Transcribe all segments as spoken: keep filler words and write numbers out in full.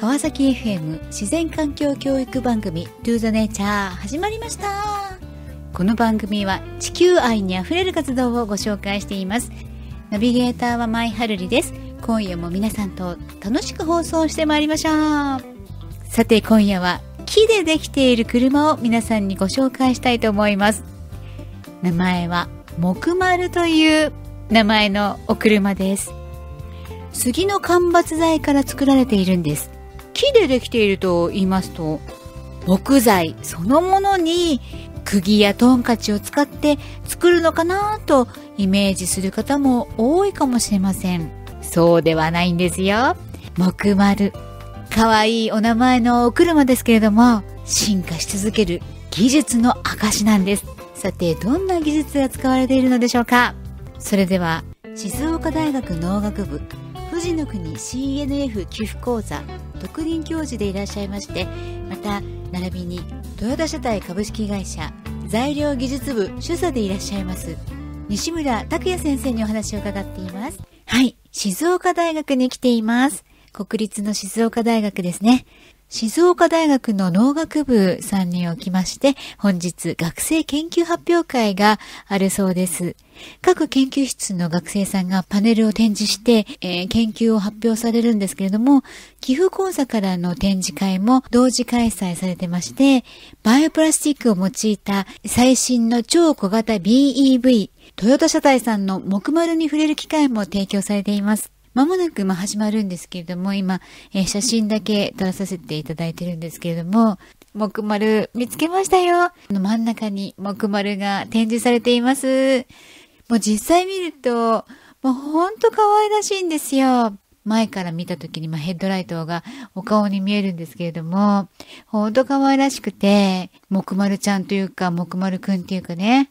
川崎 エフエム 自然環境教育番組 To the Nature 始まりました。この番組は地球愛にあふれる活動をご紹介しています。ナビゲーターは舞春里です。今夜も皆さんと楽しく放送してまいりましょう。さて今夜は木でできている車を皆さんにご紹介したいと思います。名前は木丸という名前のお車です。杉の間伐材から作られているんです。木でできていると言いますと、木材そのものに釘やトンカチを使って作るのかなとイメージする方も多いかもしれません。そうではないんですよ。木丸、かわいいお名前のお車ですけれども、進化し続ける技術の証なんです。さてどんな技術が使われているのでしょうか。それでは静岡大学農学部富士の国 シーエヌエフ 寄付講座特任教授でいらっしゃいまして、また並びにトヨタ車体株式会社材料技術部主査でいらっしゃいます西村拓也先生にお話を伺っています。はい、静岡大学に来ています。国立の静岡大学ですね。静岡大学の農学部さんにおきまして本日学生研究発表会があるそうです。各研究室の学生さんがパネルを展示して、えー、研究を発表されるんですけれども、寄付講座からの展示会も同時開催されてまして、バイオプラスチックを用いた最新の超小型 ビーイーブイ トヨタ車体さんの木丸に触れる機会も提供されています。まもなくまあ始まるんですけれども、今、えー、写真だけ撮らさせていただいてるんですけれども、木丸見つけましたよ。の真ん中に木丸が展示されています。もう実際見ると、もうほんと可愛らしいんですよ。前から見た時にまあヘッドライトがお顔に見えるんですけれども、ほんと可愛らしくて、木丸ちゃんというか木丸くんというかね、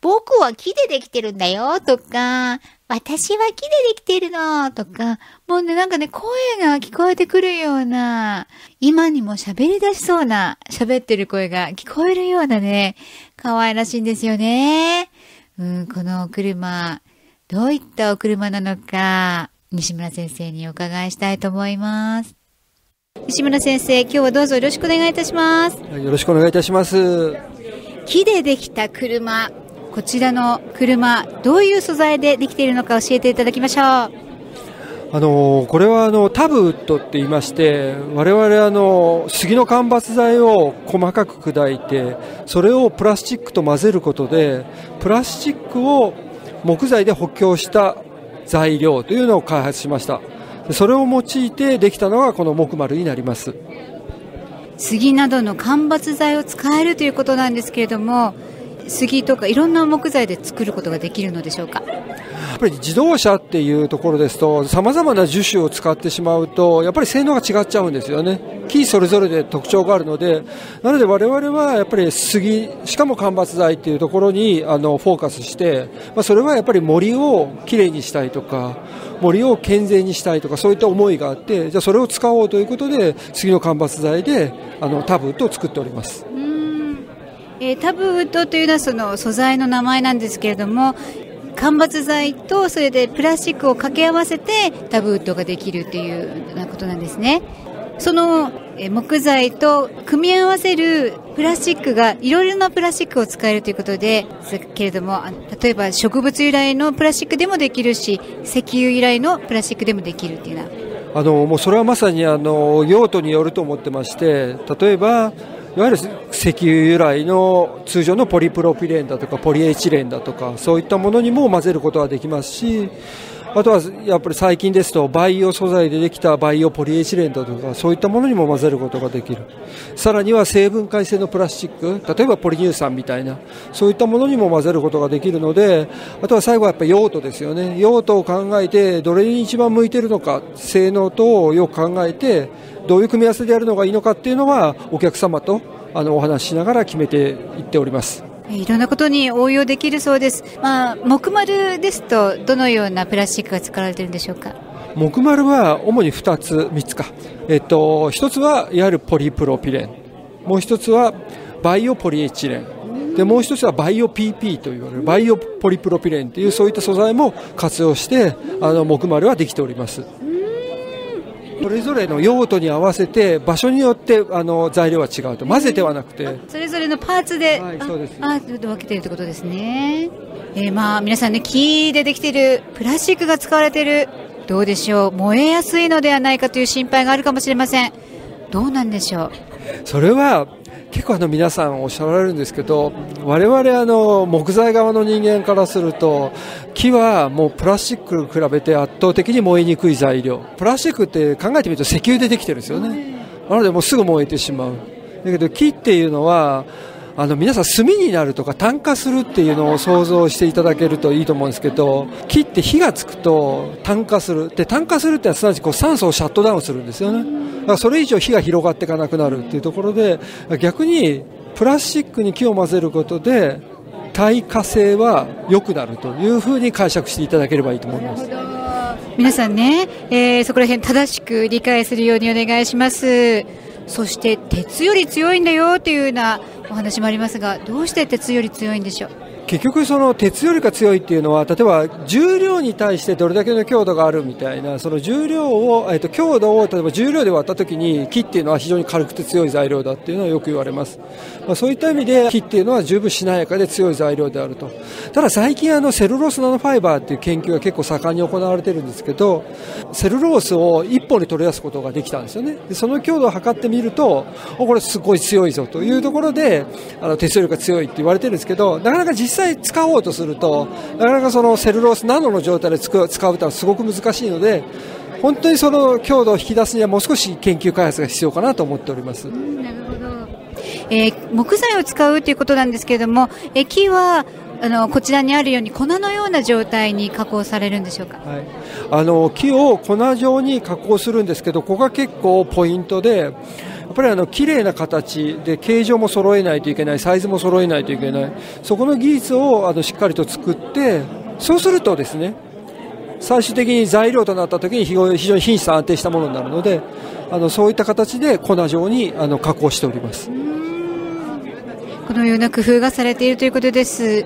僕は木でできてるんだよとか、私は木でできてるのとか、もうね、なんかね、声が聞こえてくるような、今にも喋り出しそうな、喋ってる声が聞こえるようなね、可愛らしいんですよね。うん、このお車、どういったお車なのか、西村先生にお伺いしたいと思います。西村先生、今日はどうぞよろしくお願いいたします。よろしくお願いいたします。木でできた車。こちらの車、どういう素材でできているのか教えていただきましょう。あのこれはあのタブウッドっていいまして、我々あの杉の間伐材を細かく砕いて、それをプラスチックと混ぜることでプラスチックを木材で補強した材料というのを開発しました。それを用いてできたのがこの木丸になります。杉などの間伐材を使えるということなんですけれども、杉とかいろんな木材で作ることができるのでしょうか。やっぱり自動車っていうところですと、さまざまな樹種を使ってしまうとやっぱり性能が違っちゃうんですよね。木それぞれで特徴があるので、なので我々はやっぱり杉、しかも間伐材っていうところにあのフォーカスして、まあ、それはやっぱり森をきれいにしたいとか森を健全にしたいとか、そういった思いがあって、じゃあそれを使おうということで杉の間伐材であのタブウッドを作っております。えー、タブウッドというのはその素材の名前なんですけれども、間伐材とそれでプラスチックを掛け合わせてタブウッドができるというようなことなんですね。その木材と組み合わせるプラスチックが、いろいろなプラスチックを使えるということでけれども、例えば植物由来のプラスチックでもできるし、石油由来のプラスチックでもできるというような。あのもうそれはまさにあの用途によると思ってまして、例えばいわゆる石油由来の通常のポリプロピレンだとかポリエチレンだとか、そういったものにも混ぜることはできますし、あとはやっぱり最近ですとバイオ素材でできたバイオポリエチレンだとか、そういったものにも混ぜることができる。さらには生分解性のプラスチック、例えばポリ乳酸みたいな、そういったものにも混ぜることができるので、あとは最後はやっぱり用途ですよね。用途を考えてどれに一番向いているのか、性能等をよく考えてどういう組み合わせでやるのがいいのかっていうのは、お客様とあのお話ししながら決めていっております。いろんなことに応用できるそうです。まあ、木丸ですとどのようなプラスチックが使われているんでしょうか。木丸は主にふたつ、みっつか、えっと、ひとつはいわゆるポリプロピレン、もうひとつはバイオポリエチレンで、もうひとつはバイオ ピーピー といわれるバイオポリプロピレンという、そういった素材も活用してあの木丸はできております。それぞれの用途に合わせて場所によってあの材料は違うと、混ぜてはなくてそれぞれのパーツで分けているということですね。えー、まあ皆さんね、木でできているプラスチックが使われている、どうでしょう、燃えやすいのではないかという心配があるかもしれません。どうなんでしょう。それは結構あの皆さんおっしゃられるんですけど、我々あの木材側の人間からすると、木はもうプラスチックに比べて圧倒的に燃えにくい材料、プラスチックって考えてみると石油でできてるんですよね。なのでもうすぐ燃えてしまう。だけど木っていうのはあの皆さん炭になるとか炭化するっていうのを想像していただけるといいと思うんですけど、木って火がつくと炭化する。で炭化するってのはすなわちこう酸素をシャットダウンするんですよね。だからそれ以上火が広がっていかなくなるっていうところで、逆にプラスチックに木を混ぜることで耐火性は良くなるというふうに解釈していただければいいと思います。皆さんね、えー、そこら辺正しく理解するようにお願いします。そして鉄より強いんだよというようなお話もありますが、どうして鉄より強いんでしょう。結局その鉄よりか強いっていうのは、例えば重量に対してどれだけの強度があるみたいな、その重量を、えっと、強度を例えば重量で割った時に木っていうのは非常に軽くて強い材料だっていうのはよく言われます。まあ、そういった意味で木っていうのは十分しなやかで強い材料であると。ただ最近あのセルロースナノファイバーっていう研究が結構盛んに行われてるんですけど、セルロースを一本に取り出すことができたんですよね。でその強度を測ってみると、これすごい強いぞというところで、あの鉄よりか強いって言われてるんですけど、なかなか実際実際使おうとすると、なかなかそのセルロースナノの状態で使うというのはすごく難しいので、本当にその強度を引き出すにはもう少し研究開発が必要かなと思っております。うん、なるほど。えー、木材を使うということなんですけれども、えー、木はあのこちらにあるように粉のような状態に加工されるんでしょうか。はい、あの木を粉状に加工するんですけど、ここが結構ポイントで、やっぱりあの綺麗な形で形状も揃えないといけない、サイズも揃えないといけない、そこの技術をあのしっかりと作って、そうするとですね、最終的に材料となった時に非常に品質安定したものになるので、あのそういった形で粉状にあの加工しております。このような工夫がされているということです。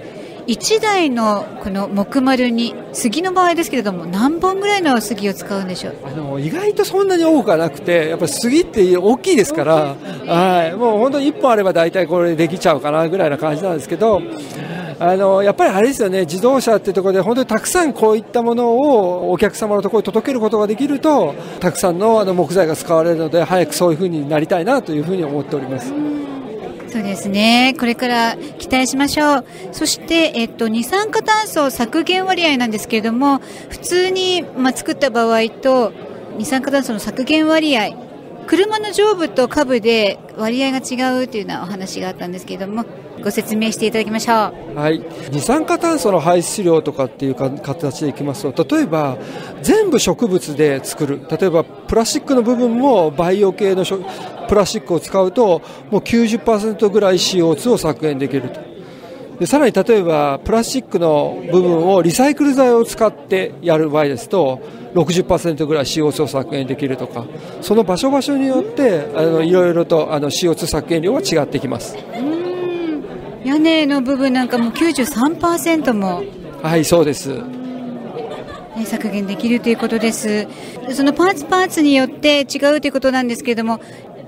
いちだいのこの木丸に、杉の場合ですけれども、何本ぐらいの杉を使うんでしょう。あの意外とそんなに多くはなくて、やっぱり杉って大きいですから、はい、もう本当にいっぽんあれば大体これできちゃうかなぐらいな感じなんですけど、あのやっぱりあれですよね、自動車っていうところで本当にたくさんこういったものをお客様のところに届けることができると、たくさんのあの木材が使われるので、早くそういうふうになりたいなというふうに思っております。そうですね、これから期待しましょう。そして、えっと、二酸化炭素削減割合なんですけれども、普通に、まあ、作った場合と二酸化炭素の削減割合、車の上部と下部で割合が違うというようなお話があったんですけれども、ご説明していただきましょう。はい、二酸化炭素の排出量とかっていうか形でいきますと、例えば全部植物で作る、例えばプラスチックの部分もバイオ系のプラスチックを使うと、もう きゅうじゅっパーセント ぐらい シーオーツー を削減できると。でさらに例えばプラスチックの部分をリサイクル材を使ってやる場合ですと、 ろくじゅっパーセント ぐらい シーオーツー を削減できるとか、その場所場所によってあのいろいろとあの シーオーツー 削減量は違ってきます。屋根の部分なんかも きゅうじゅうさんパーセント も、はいそうです、ね、削減できるということです。そのパーツパーツによって違うということなんですけれども、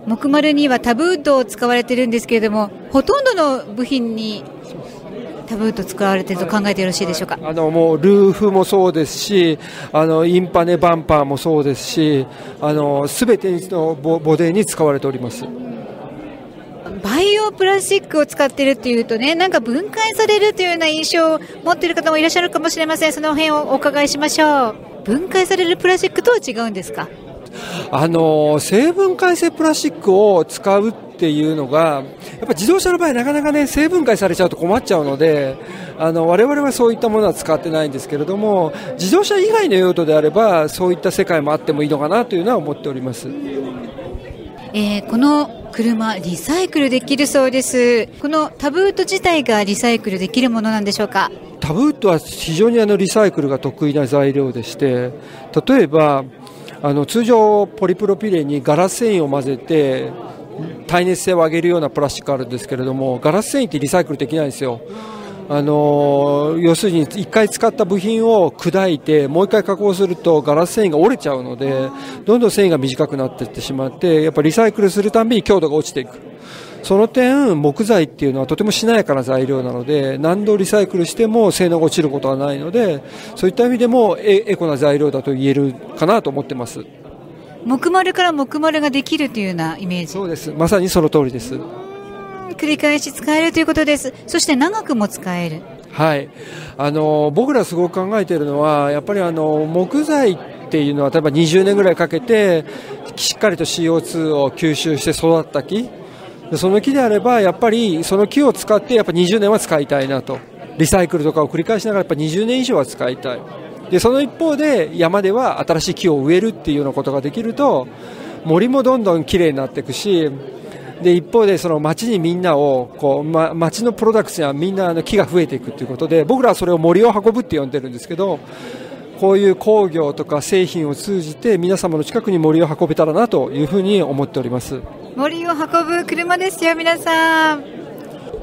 木丸にはタブウッドを使われているんですけれども、ほとんどの部品にタブウッド使われていると考えてよろしいでしょうか。あのもうルーフもそうですし、あのインパネバンパーもそうですし、あの全てのボディに使われております。バイオプラスチックを使っているというとね、なんか分解されるというような印象を持っている方もいらっしゃるかもしれません。その辺をお伺いしましょう。分解されるプラスチックとは違うんですか。あの生分解性プラスチックを使うっていうのが、やっぱ自動車の場合なかなかね、生分解されちゃうと困っちゃうので、あの我々はそういったものは使ってないんですけれども、自動車以外の用途であればそういった世界もあってもいいのかなというのは思っております。えー、この車リサイクルできるそうです。このタブウッド自体がリサイクルできるものなんでしょうか。タブウッドは非常にあのリサイクルが得意な材料でして、例えばあの通常ポリプロピレンにガラス繊維を混ぜて耐熱性を上げるようなプラスチックあるんですけれども、ガラス繊維ってリサイクルできないんですよ。あの要するにいっかい使った部品を砕いてもういっかい加工するとガラス繊維が折れちゃうので、どんどん繊維が短くなっていってしまって、やっぱリサイクルするたびに強度が落ちていく。その点木材っていうのはとてもしなやかな材料なので、何度リサイクルしても性能が落ちることはないので、そういった意味でもエコな材料だと言えるかなと思ってます。木丸から木丸ができるというようなイメージ。そうです、まさにその通りです。繰り返し使えるということです。そして長くも使える。はい、あの僕らすごく考えているのは、やっぱりあの木材っていうのは例えばにじゅうねんぐらいかけてしっかりと シーオーツー を吸収して育った木、その木であればやっぱりその木を使ってやっぱにじゅうねんは使いたいなと、リサイクルとかを繰り返しながらやっぱにじゅうねん以上は使いたい。でその一方で山では新しい木を植えるっていうようなことができると、森もどんどんきれいになっていくし、で一方でその町にみんなをこう、ま、町のプロダクツにはみんなあの木が増えていくということで、僕らはそれを森を運ぶって呼んでるんですけど、こういう工業とか製品を通じて皆様の近くに森を運べたらなというふうに思っております。森を運ぶ車ですよ皆さん。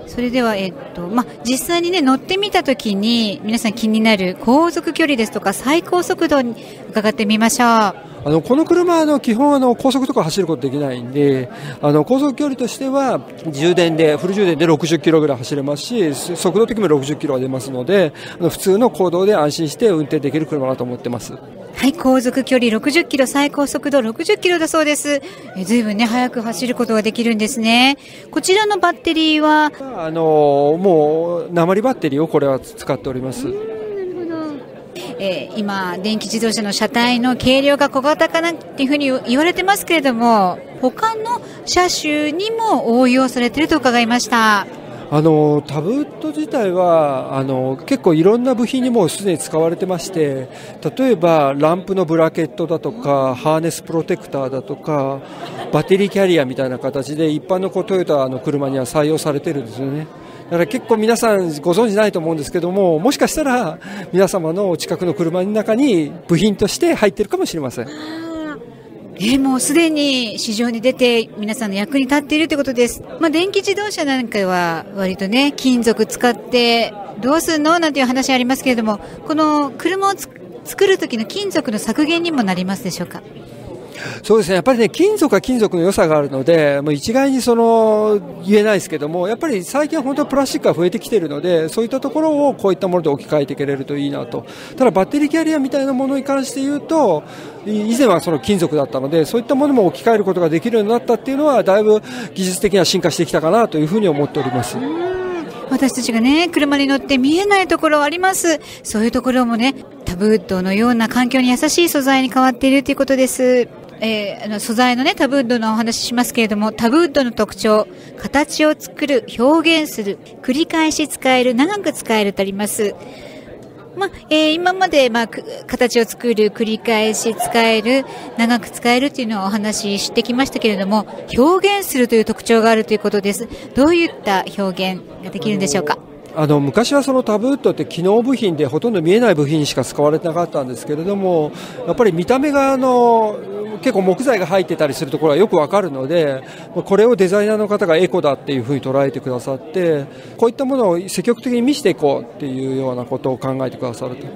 それでは、えっとま、実際に、ね、乗ってみたときに皆さん気になる航続距離ですとか最高速度に伺ってみましょう。あのこの車の基本あの高速とか走ることできないんで、あの高速距離としては充電でフル充電でろくじゅっキロぐらい走れますし、速度的にもろくじゅっキロは出ますので、あの普通の行動で安心して運転できる車だと思ってます。はい、航続距離ろくじゅっキロ、最高速度ろくじゅっキロだそうです。えずいぶんね速く走ることができるんですね。こちらのバッテリーはあのもう鉛バッテリーをこれは使っております。えー、今、電気自動車の車体の軽量が小型化なんていうふうに言われてますけれども、他の車種にも応用されていると伺いました。あのタブレット自体はあの結構いろんな部品にもうすでに使われてまして、例えばランプのブラケットだとかハーネスプロテクターだとかバッテリーキャリアみたいな形で一般のトヨタの車には採用されているんですよね。だから結構皆さんご存知ないと思うんですけども、もしかしたら皆様のお近くの車の中に部品として入っているかもしれません。えー、もうすでに市場に出て皆さんの役に立っているということです。まあ、電気自動車なんかは割とね金属使ってどうすんのなんていう話ありますけれども、この車をつ作る時の金属の削減にもなりますでしょうか。そうですね、やっぱりね金属は金属の良さがあるので、もう一概にその言えないですけども、やっぱり最近は本当にプラスチックが増えてきているので、そういったところをこういったもので置き換えていけれるといいなと。ただバッテリーキャリアみたいなものに関して言うと、以前はその金属だったので、そういったものも置き換えることができるようになったっていうのはだいぶ技術的には進化してきたかなというふうに思っております。私たちがね車に乗って見えないところはあります。そういうところもねタブウッドのような環境に優しい素材に変わっているということです。えー、あの素材の、ね、タブウッドのお話ししますけれども、タブウッドの特徴、形を作る、表現する、繰り返し使える、長く使えるとあります。まあえー、今まで、まあ、形を作る、繰り返し使える、長く使えるというのをお話ししてきましたけれども、表現するという特徴があるということです。どういった表現ができるんでしょうか。あの昔はそのタブウッドって機能部品でほとんど見えない部品しか使われてなかったんですけれども、やっぱり見た目があの結構木材が入ってたりするところはよくわかるので、これをデザイナーの方がエコだっていうふうに捉えてくださって、こういったものを積極的に見せていこうっていうようなことを考えてくださると。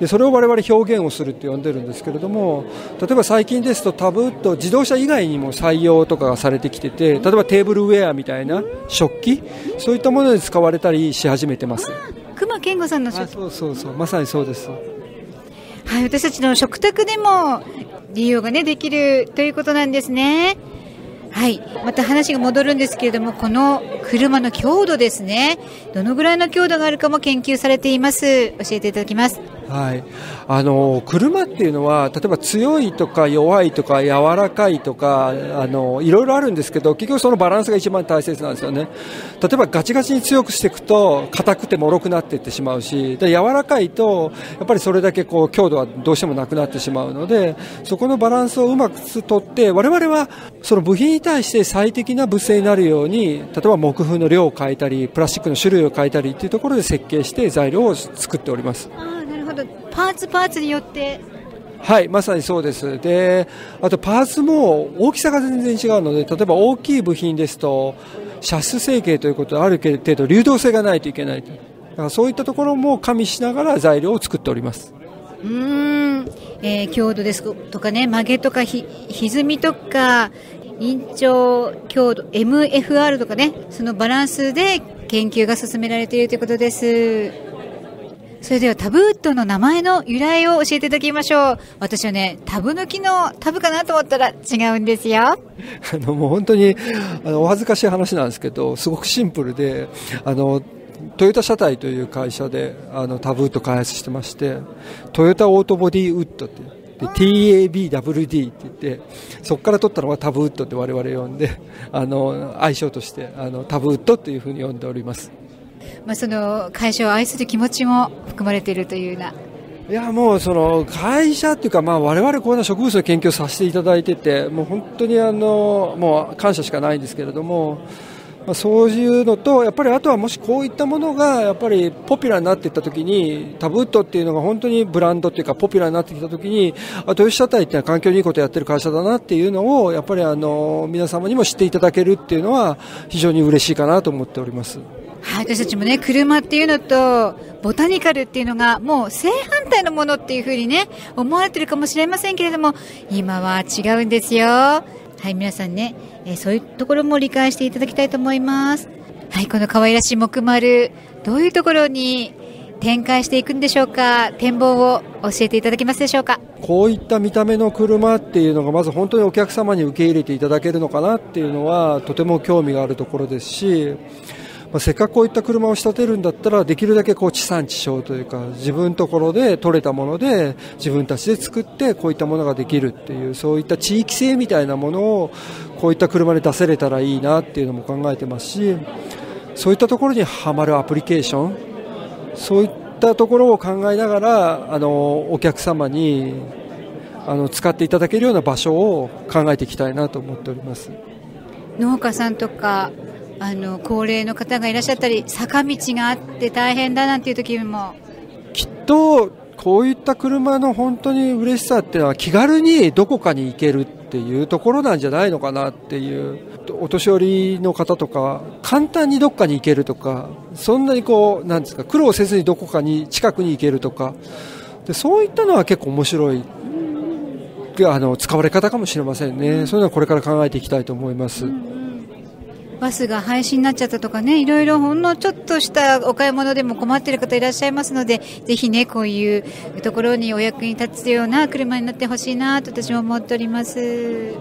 でそれを我々表現をするって呼んでるんですけれども、例えば最近ですとタブウッド自動車以外にも採用とかがされてきてて、例えばテーブルウェアみたいな食器、そういったものに使われたりし始めてます。熊健吾さんの食器。そうそうそう、まさにそうです。はい、私たちの食卓でも利用が、ね、できるということなんですね。はい、また話が戻るんですけれども、この車の強度ですね、どのぐらいの強度があるかも研究されています。教えていただきます。はい、あの車っていうのは例えば強いとか弱いとか柔らかいとかあのいろいろあるんですけど、結局そのバランスが一番大切なんですよね。例えばガチガチに強くしていくと硬くて脆くなっていってしまうし、で柔らかいとやっぱりそれだけこう強度はどうしてもなくなってしまうので、そこのバランスをうまくとって、我々はその部品に対して最適な物性になるように、例えば木粉の量を変えたりプラスチックの種類を変えたりというところで設計して材料を作っております。パーツパーツによって。はい、まさにそうです。であとパーツも大きさが全然違うので、例えば大きい部品ですとシャッシュ成形ということである程度流動性がないといけないと。からそういったところも加味しながら材料を作っております。うーん、えー、強度ですとかね、曲げとかひ歪みとか印長強度 エムエフアール とかね、そのバランスで研究が進められているということです。それではタブウッドの名前の由来を教えていただきましょう。私はね、タブ抜きのタブかなと思ったら違うんですよ。あのもう本当にあのお恥ずかしい話なんですけど、すごくシンプルで、あのトヨタ車体という会社であのタブウッド開発してまして、トヨタオートボディウッドってで ティーエービーダブリューディー って言って、そこから取ったのがタブウッドって我々呼んで、あの愛称としてあのタブウッドというふうに呼んでおります。まあその会社を愛する気持ちも含まれているというような。いやもうその会社というか、まあ我々こういう植物の研究をさせていただいてて、もう本当にあのもう感謝しかないんですけれども、まあそういうのとやっぱりあとはもしこういったものがやっぱりポピュラーになっていったときに、タブウッドっていうのが本当にブランドというかポピュラーになってきたときに、あという社体っていうのは環境にいいことをやってる会社だなっていうのをやっぱりあの皆様にも知っていただけるっていうのは非常に嬉しいかなと思っております。はい、私たちもね、車っていうのとボタニカルっていうのがもう正反対のものっていうふうにね思われてるかもしれませんけれども、今は違うんですよ。はい、皆さんね、えー、そういうところも理解していただきたいと思います。はい、この可愛らしい木丸、どういうところに展開していくんでしょうか。展望を教えていただけますでしょうか。こういった見た目の車っていうのがまず本当にお客様に受け入れていただけるのかなっていうのはとても興味があるところですし、まあせっかくこういった車を仕立てるんだったら、できるだけこう地産地消というか、自分のところで取れたもので自分たちで作ってこういったものができるっていう、そういった地域性みたいなものをこういった車で出せれたらいいなっていうのも考えてますし、そういったところにはまるアプリケーション、そういったところを考えながらあのお客様にあの使っていただけるような場所を考えていきたいなと思っております。農家さんとかあの高齢の方がいらっしゃったり、坂道があって大変だなんていう時も、きっとこういった車の本当に嬉しさっていうのは気軽にどこかに行けるっていうところなんじゃないのかなっていう、お年寄りの方とか簡単にどこかに行けるとか、そんなにこうなんですか、苦労せずにどこかに近くに行けるとかで、そういったのは結構面白いあの使われ方かもしれませんね、うん、そういうのはこれから考えていきたいと思います、うん。バスが廃止になっちゃったとかね、いろいろほんのちょっとしたお買い物でも困っている方いらっしゃいますので、ぜひね、こういうところにお役に立つような車になってほしいなと私も思っております。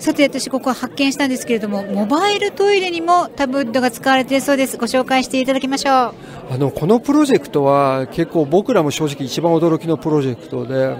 さて、私ここ発見したんですけれども、モバイルトイレにもタブウッドが使われているそうです。ご紹介していただきましょう。あの、このプロジェクトは結構僕らも正直一番驚きのプロジェクトで、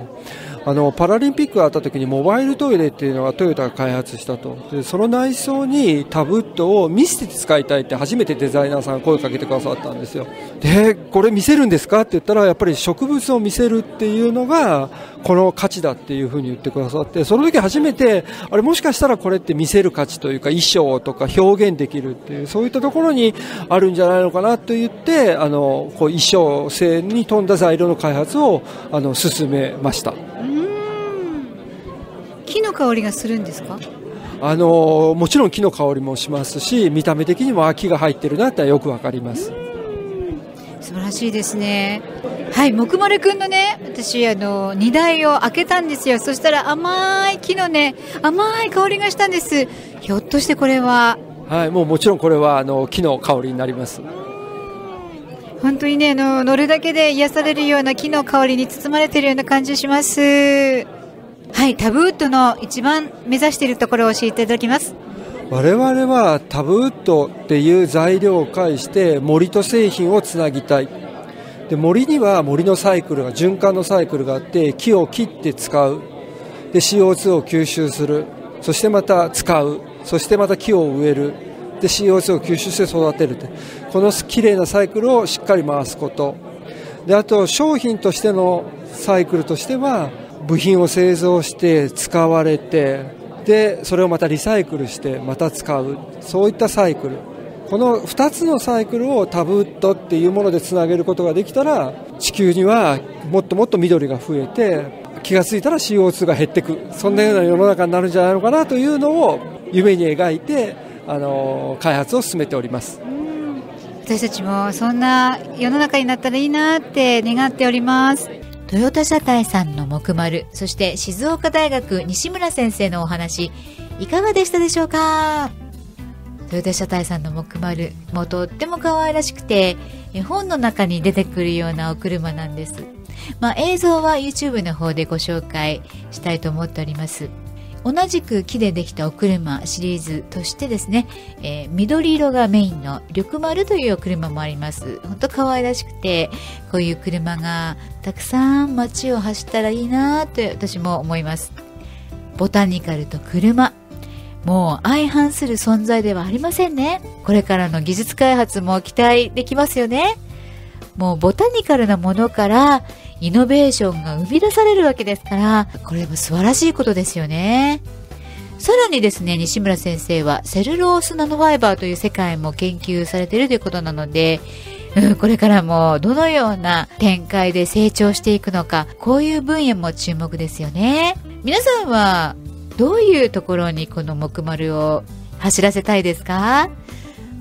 あのパラリンピックがあった時にモバイルトイレっていうのはトヨタが開発したと。でその内装にタブウッドを見せて使いたいって初めてデザイナーさんが声をかけてくださったんですよ。でこれ見せるんですかって言ったら、やっぱり植物を見せるっていうのがこの価値だっていうふうに言ってくださって、その時初めてあれ、もしかしたらこれって見せる価値というか衣装とか表現できるっていう、そういったところにあるんじゃないのかなと言って、あのこう衣装性に富んだ材料の開発をあの進めました。木の香りがするんですか？あのもちろん木の香りもしますし、見た目的にも木が入ってるなってよくわかります。素晴らしいですね。はい、木丸くんのね、私あの荷台を開けたんですよ。そしたら甘い木のね、甘い香りがしたんです。ひょっとしてこれは？はい、もうもちろんこれはあの木の香りになります。本当にね、あの乗るだけで癒されるような木の香りに包まれているような感じします。はい、タブウッドの一番目指しているところを教えていただきます。我々はタブウッドっていう材料を介して森と製品をつなぎたい。で森には森のサイクルが、循環のサイクルがあって、木を切って使う、で シーオーツー を吸収する、そしてまた使う、そしてまた木を植える、で シーオーツー を吸収して育てるって、このきれいなサイクルをしっかり回すことで、あと商品としてのサイクルとしては部品を製造して使われて、でそれをまたリサイクルしてまた使う、そういったサイクル、このふたつのサイクルをタブウッドっていうものでつなげることができたら、地球にはもっともっと緑が増えて、気が付いたら シーオーツー が減っていく、そんなような世の中になるんじゃないのかなというのを夢に描いてあの開発を進めております。私たちもそんな世の中になったらいいなって願っております。トヨタ車体さんの木丸、そして静岡大学西村先生のお話いかがでしたでしょうか。トヨタ車体さんの木丸もとっても可愛らしくて、本の中に出てくるようなお車なんです。まあ、映像は YouTube の方でご紹介したいと思っております。同じく木でできたお車シリーズとしてですね、えー、緑色がメインの緑丸というお車もあります。本当可愛らしくて、こういう車がたくさん街を走ったらいいなと私も思います。ボタニカルと車、もう相反する存在ではありませんね。これからの技術開発も期待できますよね。もうボタニカルなものからイノベーションが生み出されるわけですから、これも素晴らしいことですよね。さらにですね、西村先生はセルロースナノファイバーという世界も研究されているということなので、うん、これからもどのような展開で成長していくのか、こういう分野も注目ですよね。皆さんはどういうところにこの木丸を走らせたいですか？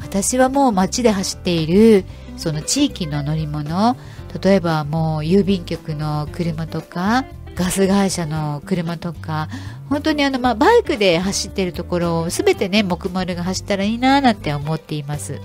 私はもう街で走っているその地域の乗り物、例えばもう郵便局の車とかガス会社の車とか、本当にあのまあバイクで走っているところを全てね、木丸が走ったらいいなーなんて思っています。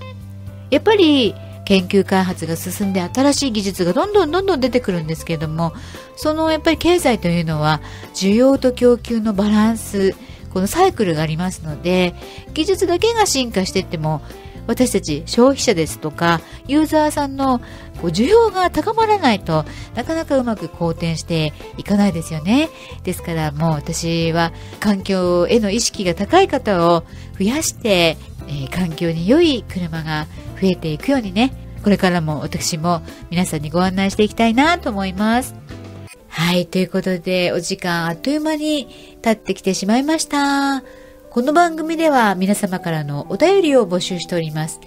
やっぱり研究開発が進んで新しい技術がどんどんどんどん出てくるんですけれども、そのやっぱり経済というのは需要と供給のバランス、このサイクルがありますので、技術だけが進化していっても私たち消費者ですとかユーザーさんの需要が高まらないと、なかなかうまく好転していかないですよね。ですからもう私は環境への意識が高い方を増やして、えー、環境に良い車が増えていくようにね、これからも私も皆さんにご案内していきたいなと思います。はい、ということでお時間あっという間に経ってきてしまいました。この番組では皆様からのお便りを募集しております。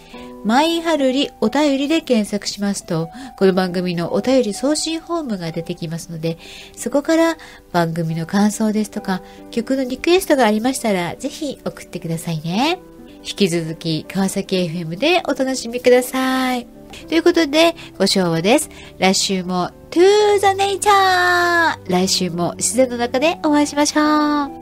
マイハルリお便りで検索しますと、この番組のお便り送信フォームが出てきますので、そこから番組の感想ですとか曲のリクエストがありましたらぜひ送ってくださいね。引き続き川崎 エフエム でお楽しみください。ということでご唱和です。来週も To the Nature、 来週も自然の中でお会いしましょう。